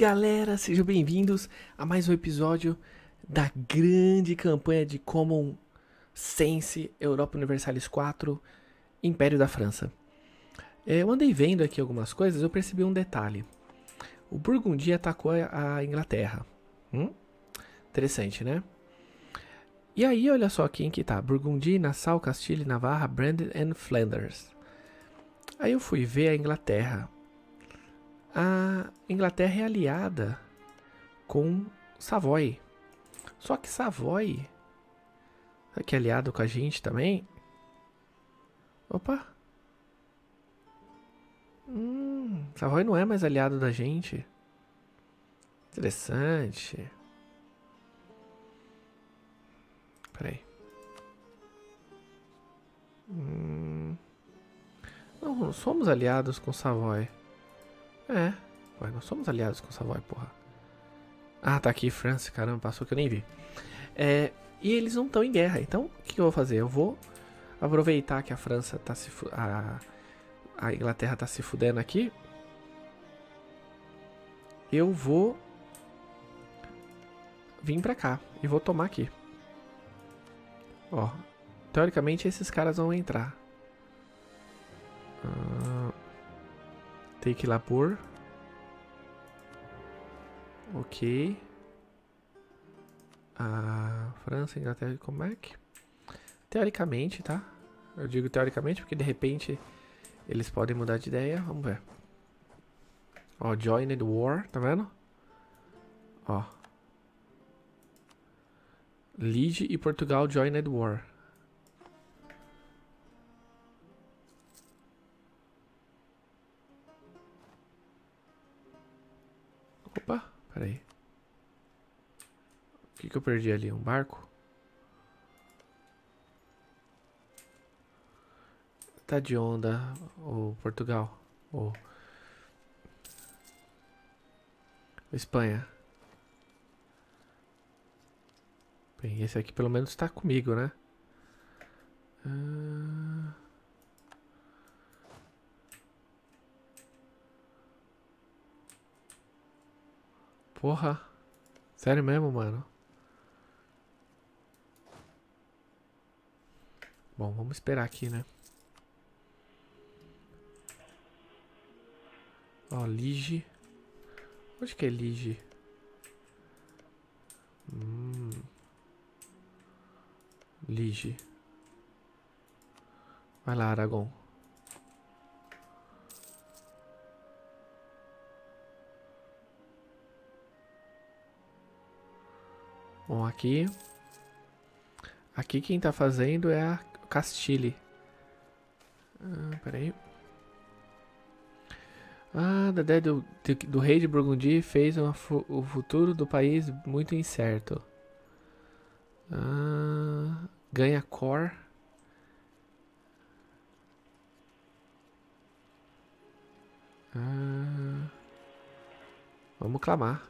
Galera, sejam bem-vindos a mais um episódio da grande campanha de Common Sense Europa Universalis 4, Império da França. Eu andei vendo aqui algumas coisas, eu percebi um detalhe. O Burgundy atacou a Inglaterra. Interessante, né? E aí, olha só quem que tá. Burgundy, Nassau, Castile, Navarra, Burgundy e Flanders. Aí eu fui ver a Inglaterra. A Inglaterra é aliada com Savoy. Só que Savoy, que é aliado com a gente também. Opa! Savoy não é mais aliado da gente. Interessante. Peraí. Não somos aliados com Savoy. É, ué, nós somos aliados com Savoy, porra. Ah, tá aqui, France, caramba, passou que eu nem vi. E eles não estão em guerra, então o que eu vou fazer? Eu vou aproveitar que a França tá se... A Inglaterra tá se fudendo aqui. Eu vou vir pra cá e vou tomar aqui. Ó, teoricamente esses caras vão entrar. Tem que ir lá por... Ok. A França, Inglaterra, como é que... Teoricamente, tá? Eu digo teoricamente porque de repente eles podem mudar de ideia. Vamos ver. Ó, Joined War, tá vendo? Ó. Liège e Portugal, Joined War. Opa, peraí. O que que eu perdi ali? Um barco? Tá de onda, o Portugal. Ou Espanha. Bem, esse aqui pelo menos tá comigo, né? Porra, sério mesmo, mano? Bom, vamos esperar aqui, né? Ó, Liège. Onde que é Liège? Liège. Vai lá, Aragon. Bom, aqui quem tá fazendo é a Castile. Peraí. Da ideia do rei de Burgundy fez o futuro do país muito incerto. Ganha cor. Vamos clamar.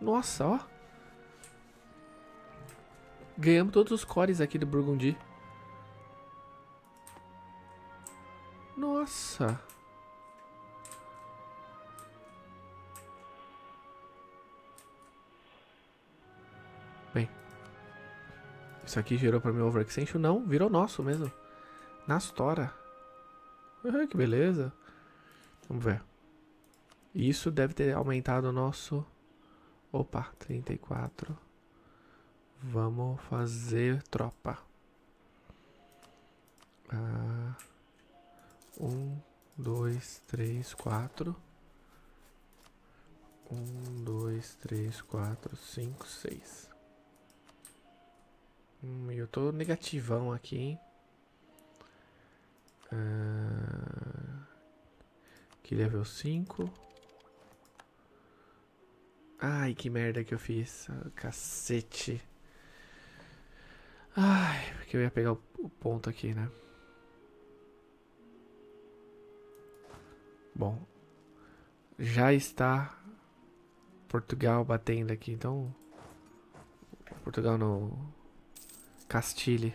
Nossa, ó. Ganhamos todos os cores aqui do Burgundy. Nossa. Bem. Isso aqui gerou pra mim overextension? Não, virou nosso mesmo. Nastora. Que beleza. Vamos ver. Isso deve ter aumentado o nosso... Opa, 34. Vamos fazer tropa. 1, 2, 3, 4. 1, 2, 3, 4, 5, 6. Eu tô negativão aqui, hein? Aqui level 5. Ai, que merda que eu fiz. Cacete. Ai, porque eu ia pegar o ponto aqui, né? Bom. Já está Portugal batendo aqui, então... Portugal não... Castile.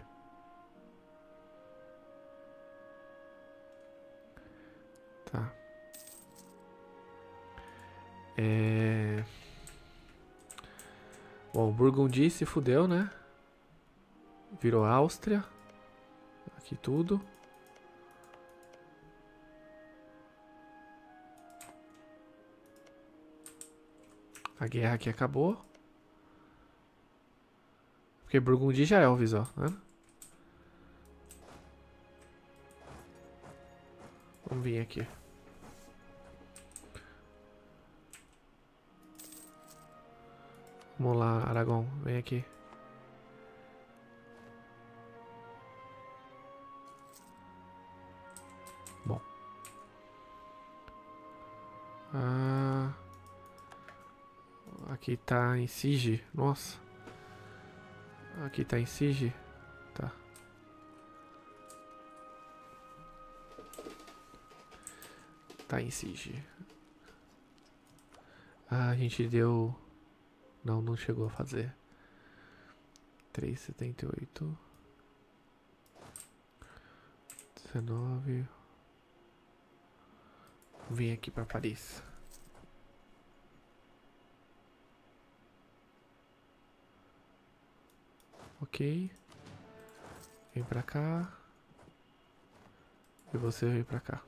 Tá. Bom, o Burgundy se fudeu, né? Virou Áustria. Aqui tudo. A guerra aqui acabou. Porque Burgundy já é Elvis, ó, né? Vamos vir aqui. Vamos lá, Aragon, vem aqui. Bom. Ah, aqui tá em Sige. Nossa. Aqui tá em Sige. Tá. Tá em Sige. Ah, a gente deu... Não, não chegou a fazer. 3,78. 19. Vim aqui para Paris. Ok. Vem para cá. E você vem para cá.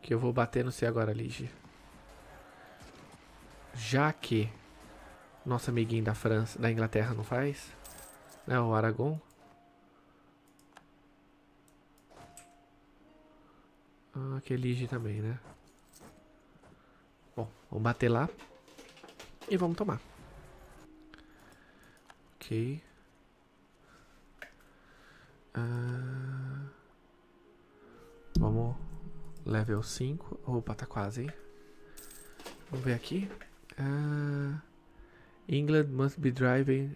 Que eu vou bater no C agora, Liege. Já que nosso amiguinho da França, da Inglaterra não faz, né, o Aragon. Ah, que elige também, né? Bom, vamos bater lá e vamos tomar. Ok. Vamos level 5. Opa, tá quase, hein? Vamos ver aqui. England must be driving.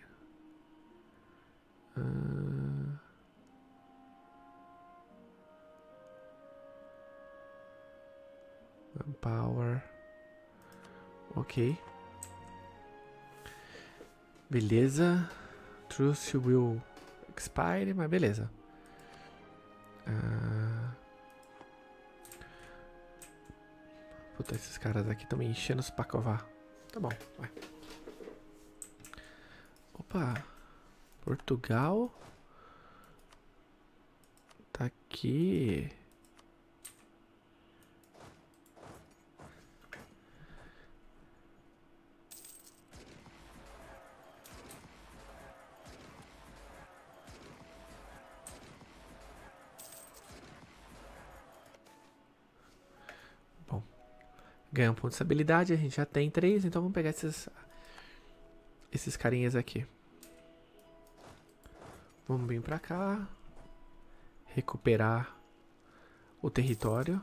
Power. Ok. Beleza. Truce will expire, mas beleza. Puta, esses caras aqui estão me enchendo os pra covar. Tá bom, vai. Opa, Portugal. Tá aqui. Ganha um ponto de estabilidade, a gente já tem 3, então vamos pegar esses carinhas aqui. Vamos vir pra cá. Recuperar o território.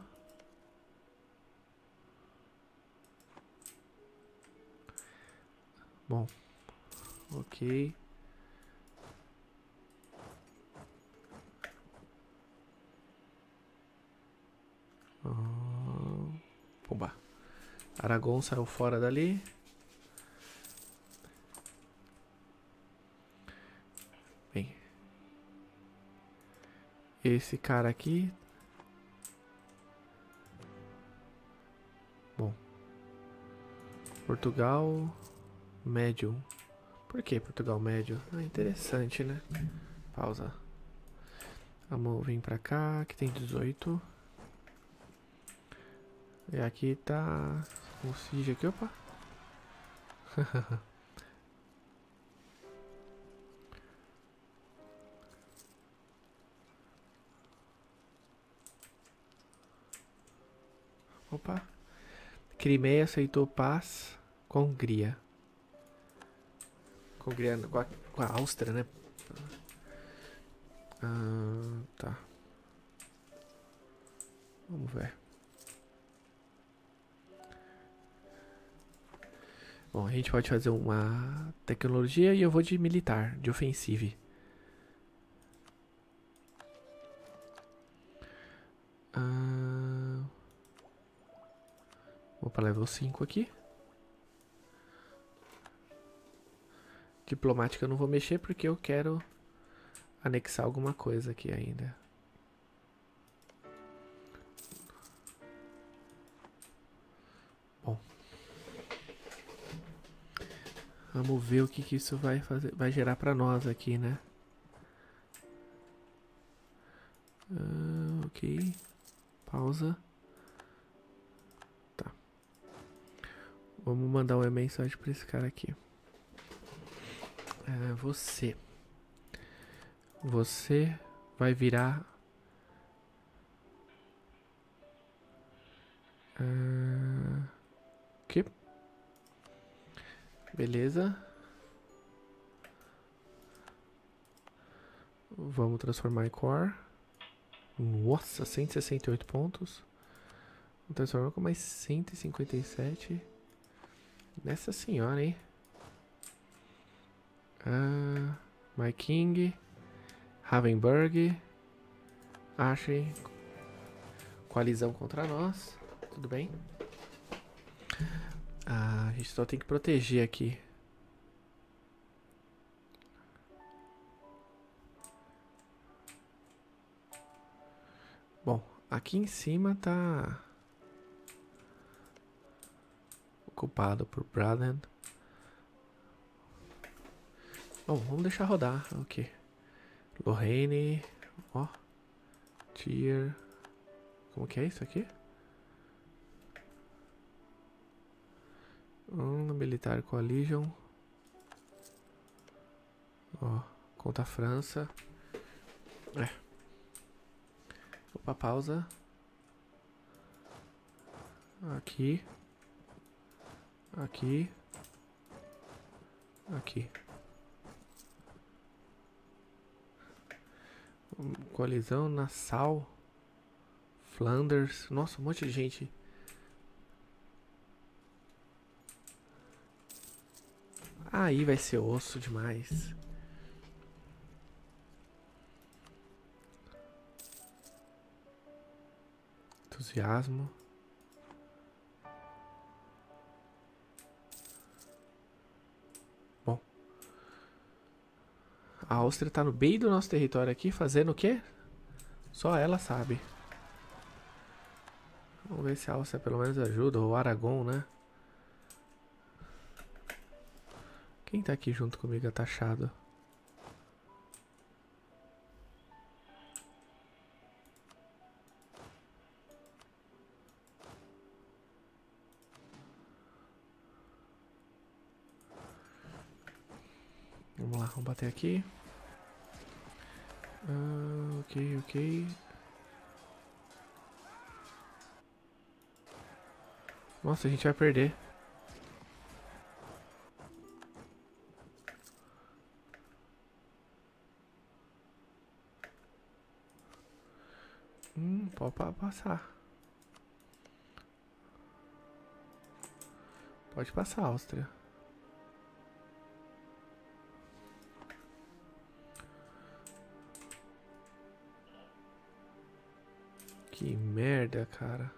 Bom, ok. Pumba. Aragon saiu fora dali. Bem. Esse cara aqui. Bom. Portugal médio. Por que Portugal médio? Ah, interessante, né? Pausa. Vamos vir pra cá, que tem 18. E aqui tá um Sige aqui, opa. Opa. Crimea aceitou paz com a Hungria. Com a Hungria, com a Áustria, né? Ah, tá. Vamos ver. Bom, a gente pode fazer uma tecnologia e eu vou de militar, de ofensive. Vou para level 5 aqui. Diplomática eu não vou mexer porque eu quero anexar alguma coisa aqui ainda. Bom. Vamos ver o que, que isso vai fazer, vai gerar pra nós aqui, né? Ok. Pausa. Tá. Vamos mandar uma mensagem pra esse cara aqui. Você. Você vai virar... que? Beleza. Vamos transformar em core. Nossa, 168 pontos. Vamos transformar com mais 157. Nessa senhora, hein? My King. Ravenburg. Aachen. Coalizão contra nós. Tudo bem? Ah, a gente só tem que proteger aqui. Bom, aqui em cima tá ocupado por Bradland. Bom, vamos deixar rodar. Ok. Lorraine. Ó. Tier. Como que é isso aqui? Militar Coalition. Ó, contra a França. É. Opa, pausa. Aqui. Aqui. Aqui. Coalizão, Nassau. Flanders. Nossa, um monte de gente. Aí vai ser osso demais. Entusiasmo. Bom. A Áustria tá no meio do nosso território aqui, fazendo o quê? Só ela sabe. Vamos ver se a Áustria pelo menos ajuda, ou o Aragon, né? Quem tá aqui junto comigo atachado? Vamos lá, vamos bater aqui. Ok, ok. Nossa, a gente vai perder. Pode passar. Pode passar, Áustria. Que merda, cara.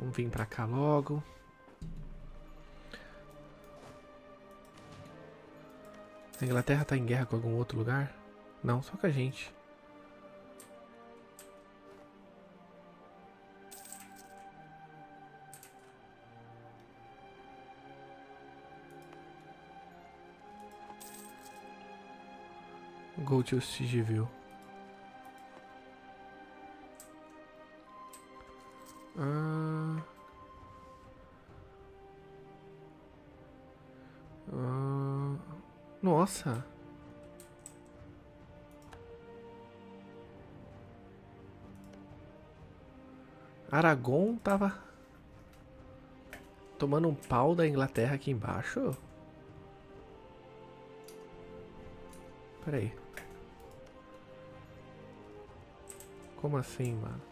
Vamos vir pra cá logo. A Inglaterra tá em guerra com algum outro lugar? Não, só com a gente. Go to Sigeville. Nossa. Aragon tava tomando um pau da Inglaterra aqui embaixo. Peraí. Como assim, mano?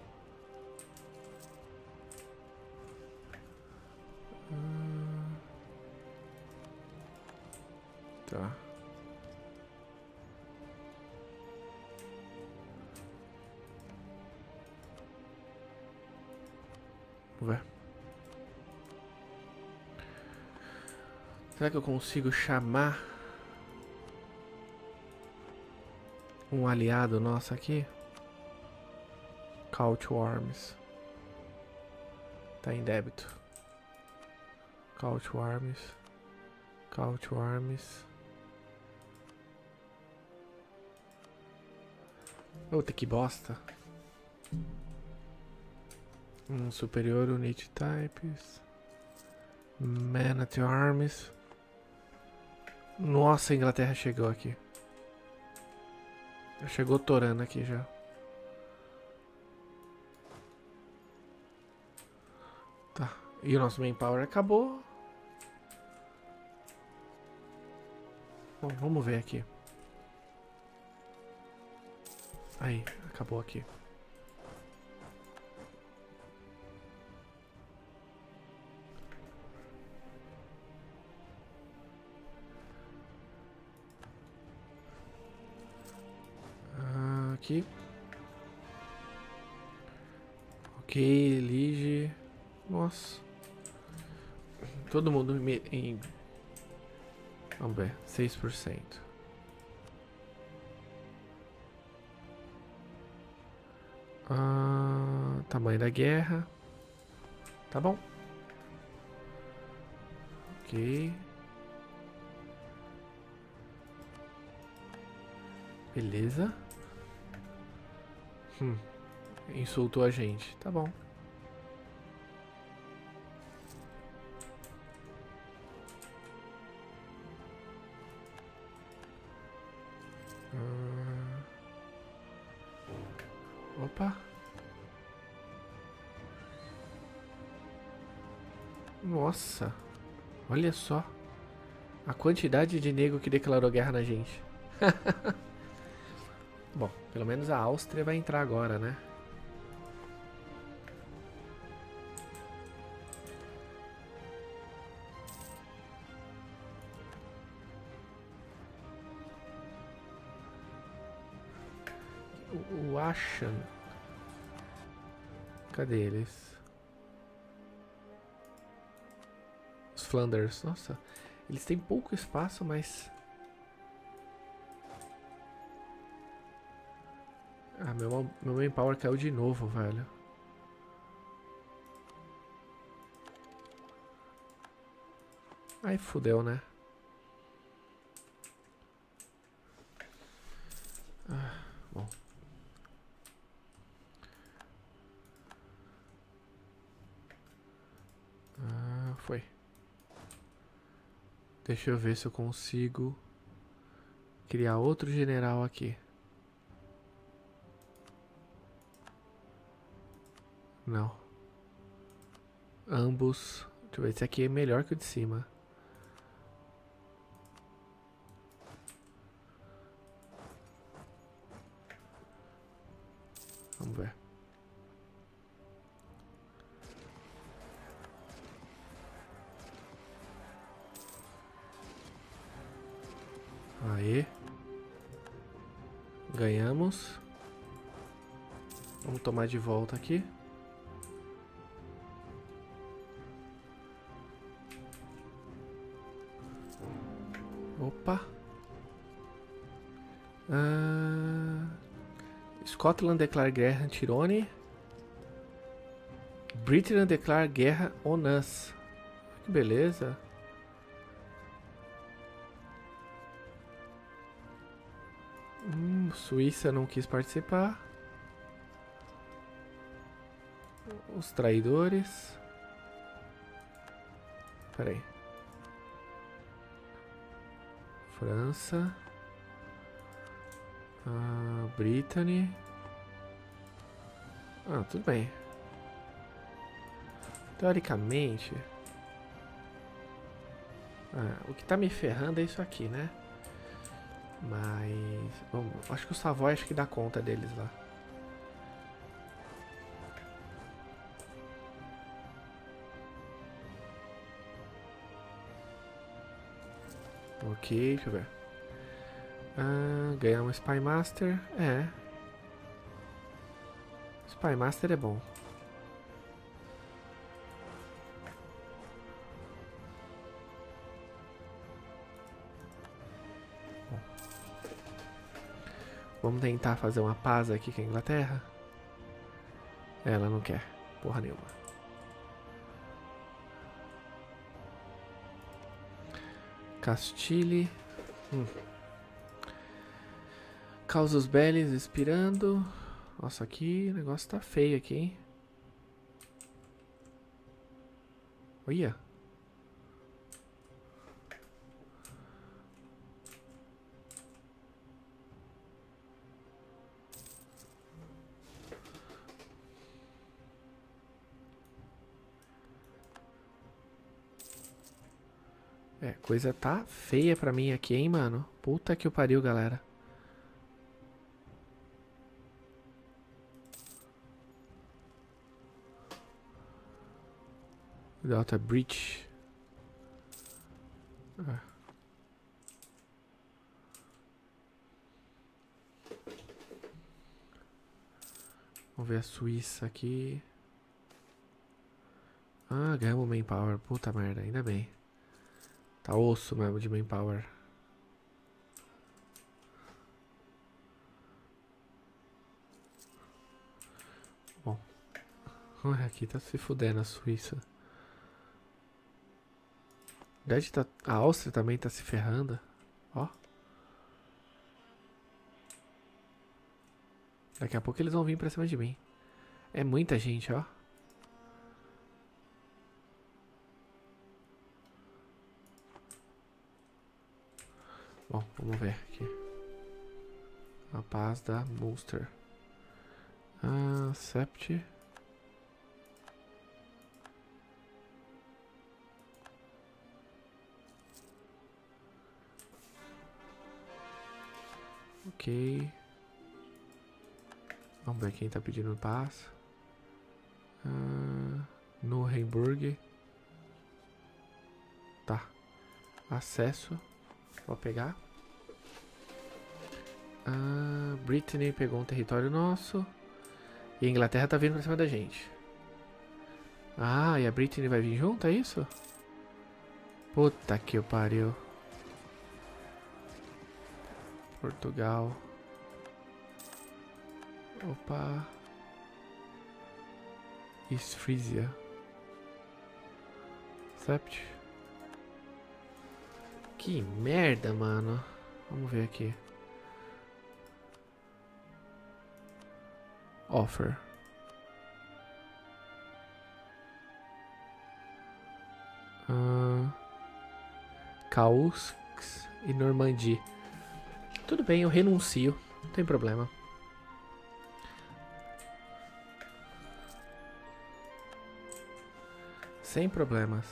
Tá. Será que eu consigo chamar um aliado nosso aqui? Call to Arms. Tá em débito. Call to Arms. Call to Arms. Puta que bosta. Um superior, unit types. Man at Arms. Nossa, a Inglaterra chegou aqui. Chegou torando aqui já. Tá. E o nosso manpower acabou. Bom, vamos ver aqui. Aí, acabou aqui. Aqui. Ok, elige. Nossa. Todo mundo em... Vamos ver, 6%. Tamanho da guerra. Tá bom. Ok. Beleza. Insultou a gente. Tá bom. Opa. Nossa. Olha só. A quantidade de nego que declarou guerra na gente. Bom, pelo menos a Áustria vai entrar agora, né? O Aachen. Cadê eles? Os Flanders. Nossa, eles têm pouco espaço, mas... Ah, meu manpower caiu de novo, velho. Aí fudeu, né? Ah, bom. Ah, foi. Deixa eu ver se eu consigo criar outro general aqui. Não. Ambos. Deixa eu ver, esse aqui é melhor que o de cima. Vamos ver. Aí. Ganhamos. Vamos tomar de volta aqui. Opa. Scotland declara guerra a Tyrone. Brittany declara guerra a Onas. Que beleza. Suíça não quis participar. Os traidores. Espera aí. França, Brittany, tudo bem. Teoricamente, o que tá me ferrando é isso aqui, né? Mas, bom, acho que o Savoy acho que dá conta deles lá. Ok, deixa eu ver. Ganhar um Spy Master. É. Spy Master é bom. Vamos tentar fazer uma paz aqui com a Inglaterra. Ela não quer porra nenhuma. Castile. Causos belli expirando. Nossa, aqui o negócio tá feio aqui, hein? Olha. É, coisa tá feia pra mim aqui, hein, mano? Puta que o pariu, galera. Delta Breach. Ah. Vamos ver a Suíça aqui. Ah, ganhamos manpower. Puta merda, ainda bem. Tá osso mesmo de manpower. Bom. Aqui tá se fudendo a Suíça. A Áustria também tá se ferrando. Ó. Daqui a pouco eles vão vir pra cima de mim. É muita gente, ó. Bom, vamos ver aqui. A paz da Munster. Ah, Sept. Ok. Vamos ver quem tá pedindo paz. Nuremberg. Tá. Acesso. Vou pegar. Brittany pegou um território nosso. E a Inglaterra tá vindo pra cima da gente. Ah, e a Brittany vai vir junto, é isso? Puta que pariu. Portugal. Opa. East Frisia. Sept. Que merda, mano. Vamos ver aqui. Offer. Caus e Normandy. Tudo bem, eu renuncio, não tem problema. Sem problemas.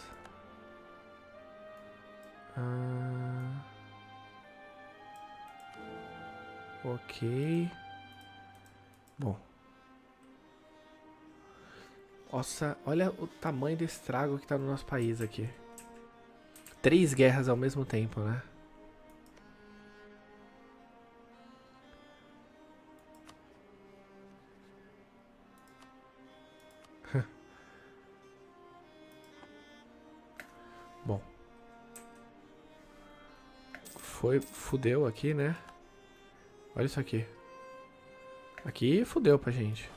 Ok. Bom. Nossa, olha o tamanho do estrago que tá no nosso país aqui. 3 guerras ao mesmo tempo, né? Bom. Fudeu aqui, né? Olha isso aqui. Aqui fudeu pra gente.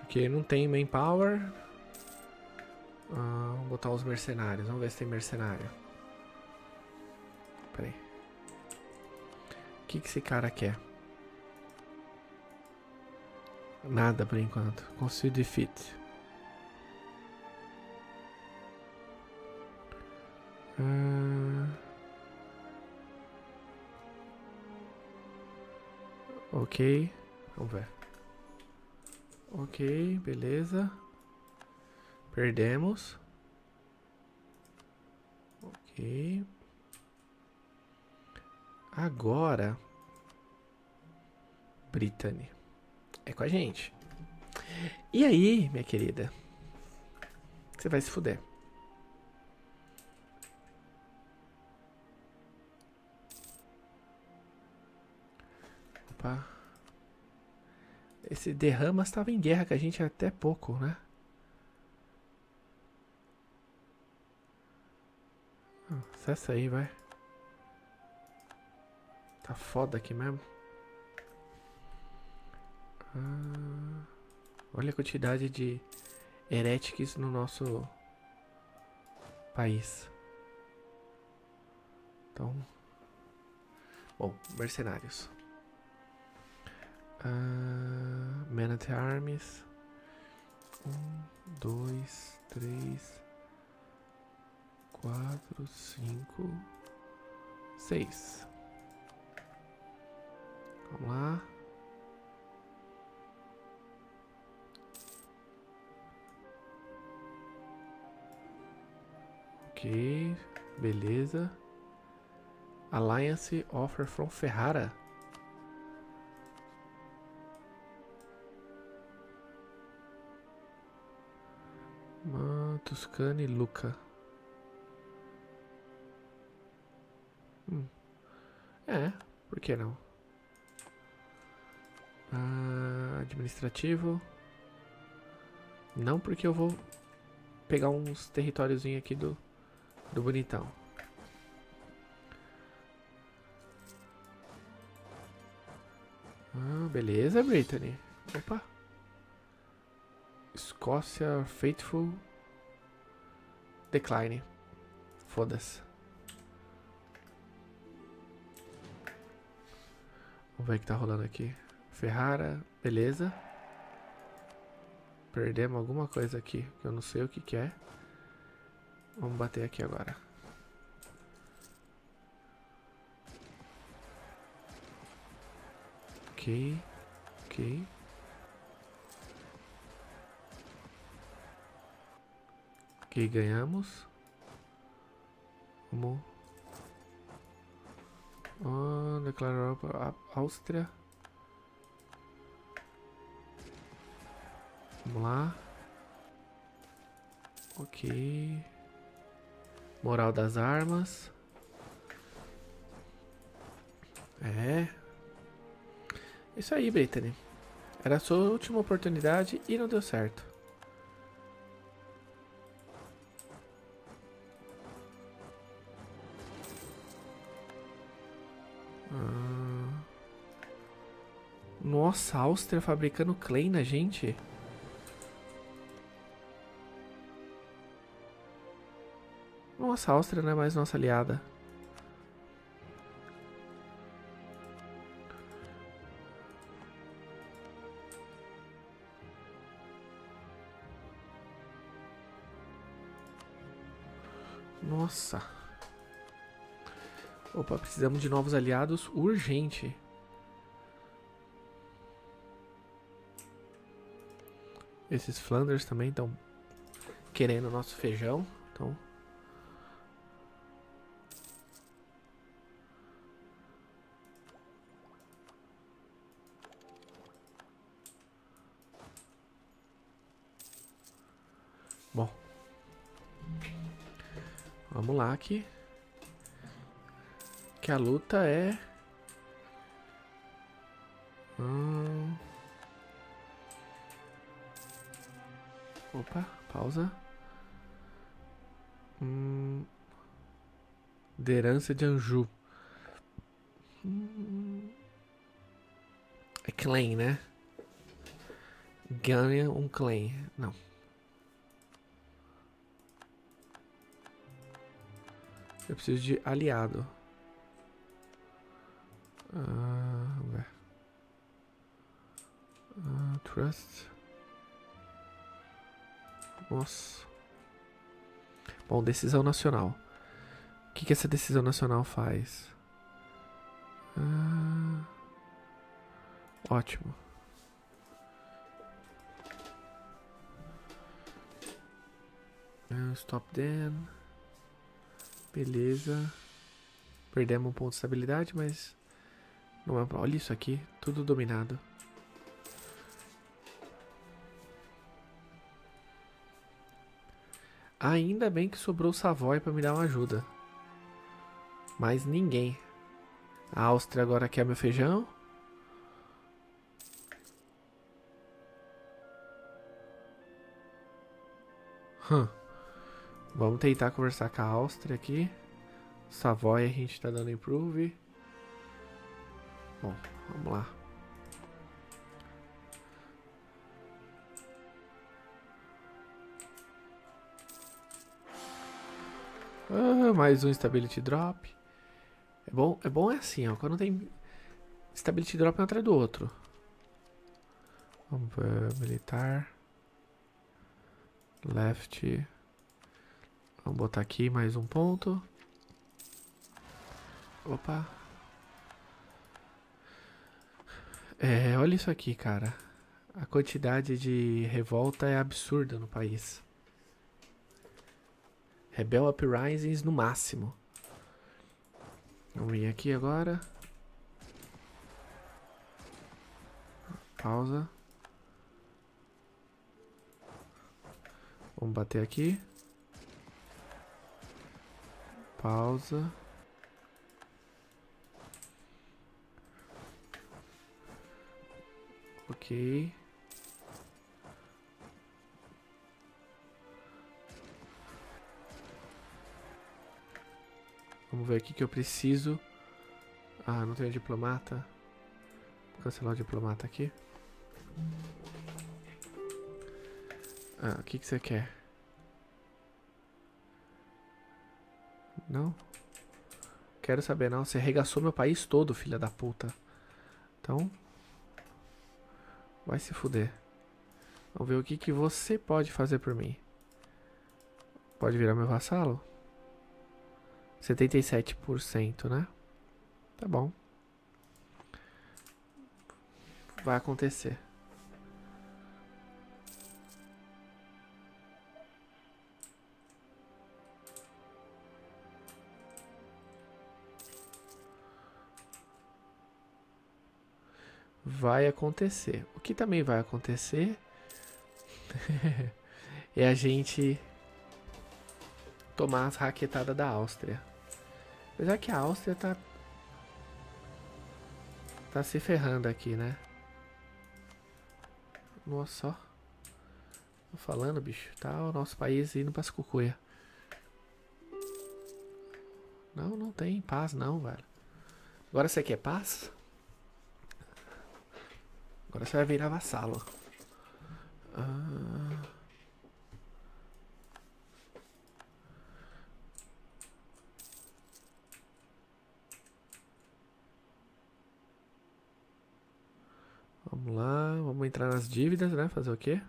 Porque não tem manpower. Vamos botar os mercenários. Vamos ver se tem mercenário. Pera aí. O que esse cara quer? Nada por enquanto. Consigo defeat. Ok. Vamos ver. Ok, beleza. Perdemos. Ok. Agora. Brittany. É com a gente. E aí, minha querida? Você vai se fuder. Opa. Esse derrama estava em guerra com a gente até pouco, né? Acessa aí, vai. Tá foda aqui mesmo. Olha a quantidade de heréticos no nosso país. Então, bom, mercenários. Man at Arms. 1, 2, 3, 4, 5, 6. Vamos lá. Ok, beleza. Alliance offer from Ferrara. Tuscany, Luca. É, por que não? Administrativo. Não, porque eu vou pegar uns territóriozinhos aqui do bonitão. Beleza, Brittany. Opa. Escócia, Faithful. Decline. Foda-se. Vamos ver o que tá rolando aqui. Ferrara, beleza. Perdemos alguma coisa aqui, que eu não sei o que que é. Vamos bater aqui agora. Ok, ok. Ok, ganhamos. Vamos. Declarou para a Áustria. Vamos lá. Ok. Moral das armas. É. Isso aí, Brittany. Era a sua última oportunidade e não deu certo. Nossa, a Áustria fabricando clay na gente. Nossa, a Áustria não é mais nossa aliada. Nossa. Opa, precisamos de novos aliados urgente. Esses Flanders também estão querendo o nosso feijão. Então, bom, vamos lá aqui, que a luta é... Opa, pausa. De herança de Anjou. É claim, né? Ganha um claim. Não. Eu preciso de aliado. Vamos ver. Trust. Nossa. Bom, decisão nacional. O que que essa decisão nacional faz? Ótimo. Stop then. Beleza. Perdemos um ponto de estabilidade, mas não é... Olha isso aqui, tudo dominado. Ainda bem que sobrou o Savoy para me dar uma ajuda. Mas ninguém. A Áustria agora quer meu feijão. Vamos tentar conversar com a Áustria aqui. Savoy a gente tá dando improve. Bom, vamos lá. Ah, mais um Stability Drop. É bom é assim, ó. Quando tem Stability Drop um atrás do outro. Vamos para militar. Left. Vamos botar aqui mais um ponto. Opa. É, olha isso aqui, cara. A quantidade de revolta é absurda no país. Rebel Uprisings no máximo. Vamos vir aqui agora. Pausa. Vamos bater aqui. Pausa. Ok. Vamos ver aqui que eu preciso. Ah, não tenho diplomata. Vou cancelar o diplomata aqui. Ah, o que você quer? Não? Quero saber não. Você arregaçou meu país todo, filha da puta. Então... vai se fuder. Vamos ver o que, que você pode fazer por mim. Pode virar meu vassalo? 77%, né? Tá bom. Vai acontecer. Vai acontecer. O que também vai acontecer é a gente tomar as raquetadas da Áustria. Apesar que a Áustria tá se ferrando aqui, né? Nossa, ó. Tô falando, bicho. Tá o nosso país indo pras cucuia. Não, não tem paz não, velho. Agora você quer paz? Agora você vai virar vassalo. Ah. Vamos lá, vamos entrar nas dívidas, né? Fazer o quê?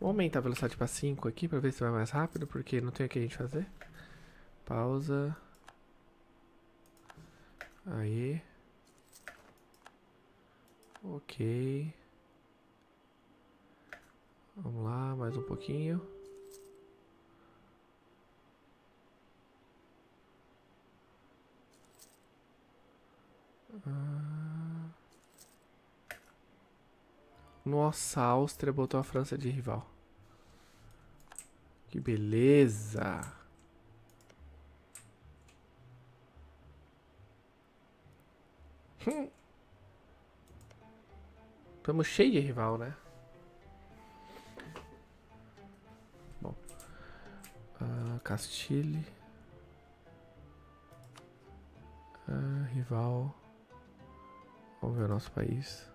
Vou aumentar a velocidade para 5 aqui para ver se vai mais rápido, porque não tem o que a gente fazer. Pausa. Aí. Ok. Vamos lá, mais um pouquinho. Ah. Nossa, a Áustria botou a França de rival. Que beleza! Estamos cheios de rival, né? Bom. Castile. Rival. Vamos ver o nosso país.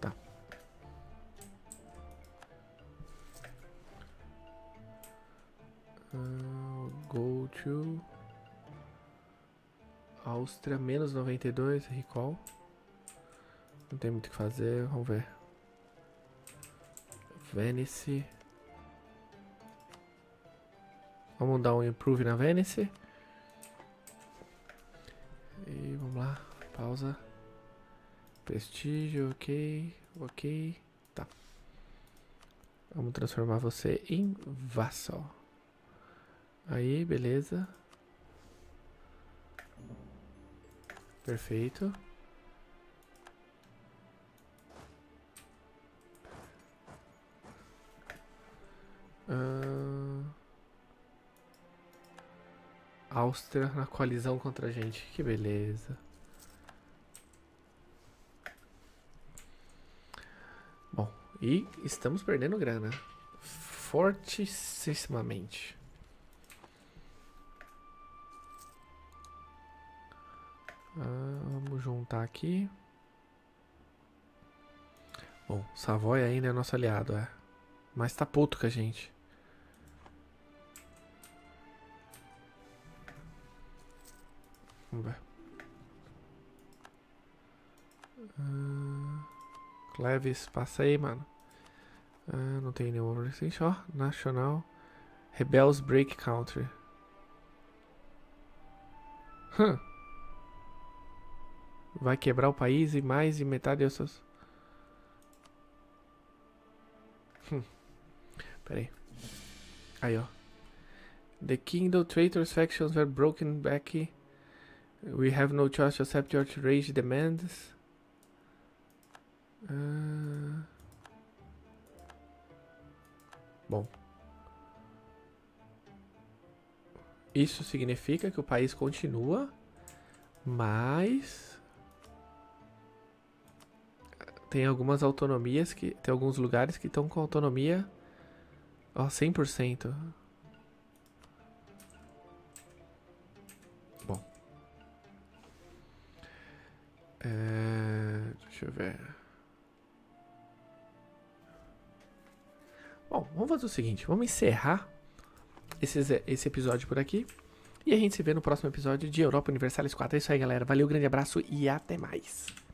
Tá. Go to... Áustria, menos 92, recall. Não tem muito o que fazer, vamos ver. Venice. Vamos dar um improve na Venice. E vamos lá, pausa. Prestígio, ok, ok. Tá. Vamos transformar você em vassal. Aí, beleza. Perfeito. Áustria na coalizão contra a gente. Que beleza. Bom, e estamos perdendo grana. fortissimamente. Vamos juntar aqui. Bom, Savoy ainda é nosso aliado, é. Mas tá puto com a gente. Vamos ver. Cleves, passa aí, mano. Não tem nenhum overseas. Ó, National Rebels Break Country. Vai quebrar o país e mais de metade dos seus... Pera aí. Aí, ó. The Kingdom Traitors factions were broken back. We have no choice to accept your rage demands. Bom. Isso significa que o país continua, mas... Tem algumas autonomias que... Tem alguns lugares que estão com autonomia... Ó, 100%. Bom. Deixa eu ver. Bom, vamos fazer o seguinte. Vamos encerrar esse episódio por aqui. E a gente se vê no próximo episódio de Europa Universalis 4. É isso aí, galera. Valeu, grande abraço e até mais.